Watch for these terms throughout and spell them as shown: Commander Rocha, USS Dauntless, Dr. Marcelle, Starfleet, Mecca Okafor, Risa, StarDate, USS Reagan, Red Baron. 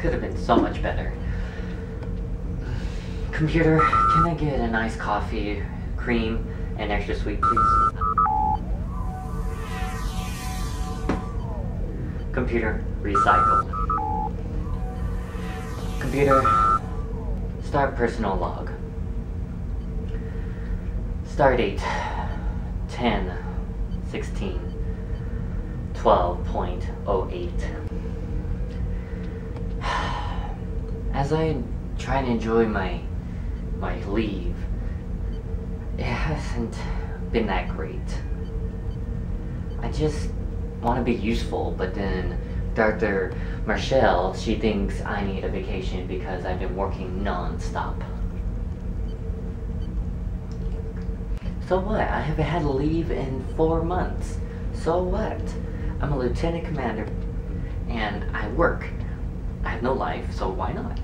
Could have been so much better. Computer, can I get an iced coffee, cream, and extra sweet, please? Computer, recycle. Computer, start personal log. Stardate 10/16/12.08. As I try to enjoy my leave, it hasn't been that great. I just want to be useful, but then Dr. Marcelle, she thinks I need a vacation because I've been working non-stop. So what? I haven't had to leave in 4 months. So what? I'm a lieutenant commander, and I work. I have no life, so why not?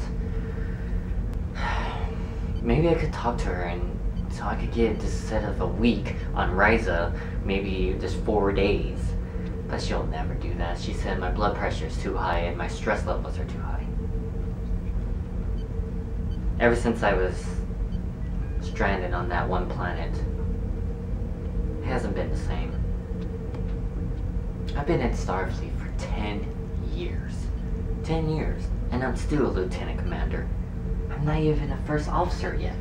Maybe I could talk to her, and so I could get, instead of a week on Risa, maybe just 4 days. But she'll never do that. She said my blood pressure is too high and my stress levels are too high. Ever since I was stranded on that one planet, it hasn't been the same. I've been at Starfleet for 10 years. 10 years, and I'm still a lieutenant commander. I'm not even a first officer yet.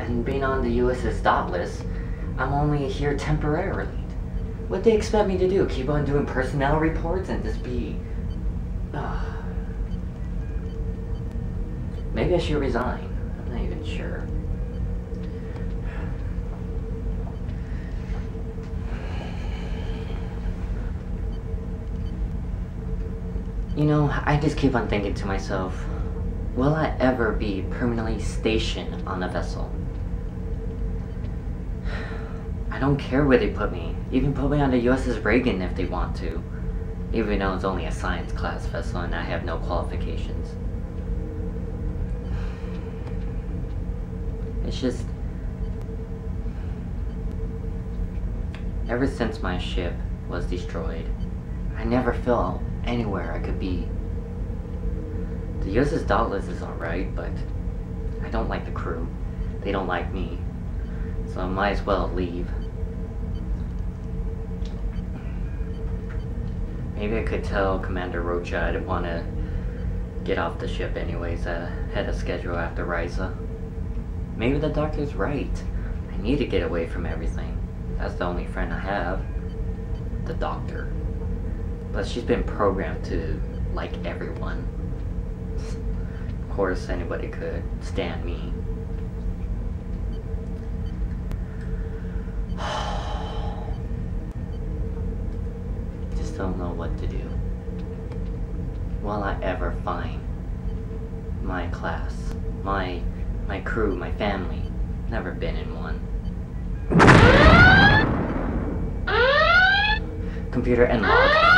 And being on the USS Dauntless, I'm only here temporarily. What they expect me to do? Keep on doing personnel reports and just be... Maybe I should resign. I'm not even sure. You know, I just keep on thinking to myself, will I ever be permanently stationed on a vessel? I don't care where they put me. Even put me on the USS Reagan if they want to. Even though it's only a science class vessel and I have no qualifications. It's just... ever since my ship was destroyed, I never felt anywhere I could be. The USS Dauntless is alright, but I don't like the crew. They don't like me. So I might as well leave. Maybe I could tell Commander Rocha I didn't want to get off the ship anyways. I had a schedule after Risa. Maybe the doctor's right. I need to get away from everything. That's the only friend I have. The doctor. But she's been programmed to like everyone. Of course anybody could stand me. Just don't know what to do. Will I ever find my class, my crew, my family? Never been in one. Computer end log.